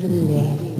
per me.